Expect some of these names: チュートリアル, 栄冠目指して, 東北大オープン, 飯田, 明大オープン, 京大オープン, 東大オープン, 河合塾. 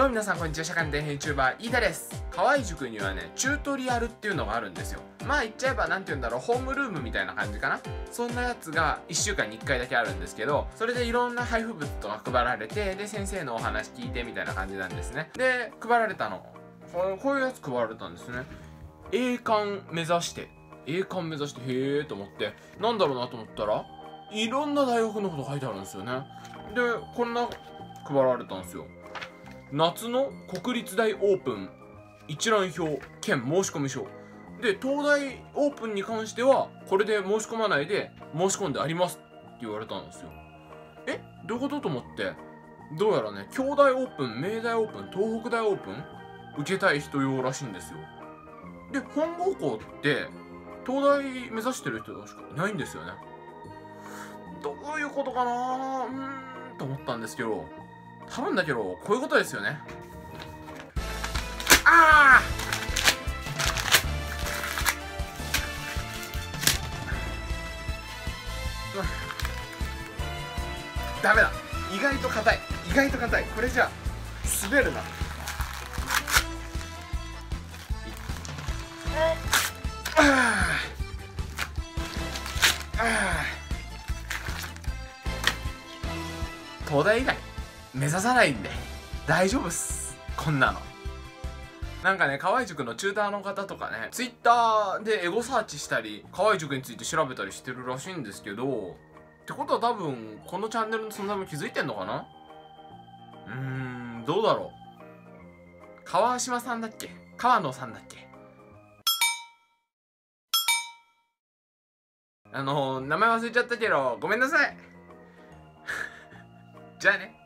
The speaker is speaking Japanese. どうも皆さんこんにちは、社会の大変 YouTuber 飯田です。河合塾にはね、チュートリアルっていうのがあるんですよ。まあ言っちゃえばなんて言うんだろう、ホームルームみたいな感じかな。そんなやつが1週間に1回だけあるんですけど、それでいろんな配布物とか配られて、で先生のお話聞いてみたいな感じなんですね。で配られたのこういうやつ配られたんですね。栄冠目指して、栄冠目指して、へえと思って、なんだろうなと思ったら、いろんな大学のこと書いてあるんですよね。でこんな配られたんですよ。夏の国立大オープン一覧表兼申し込み書で、東大オープンに関してはこれで申し込まないで申し込んでありますって言われたんですよ。え、どういうことと思って、どうやらね、京大オープン、明大オープン、東北大オープン受けたい人用らしいんですよ。で本高校って東大目指してる人しかいないんですよね。どういうことかなーと思ったんですけど、多分だけどこういうことですよね。ああ、ダメだ、意外と硬い、意外と硬い、これじゃ滑るな。ああ、東大以外目指さないんで大丈夫っす、こんなの。なんかね、河合塾のチューターの方とかね、ツイッターでエゴサーチしたり、河合塾について調べたりしてるらしいんですけど、ってことは多分このチャンネルの存在も気づいてんのかな。どうだろう。川島さんだっけ、川野さんだっけ、名前忘れちゃったけどごめんなさいじゃあね。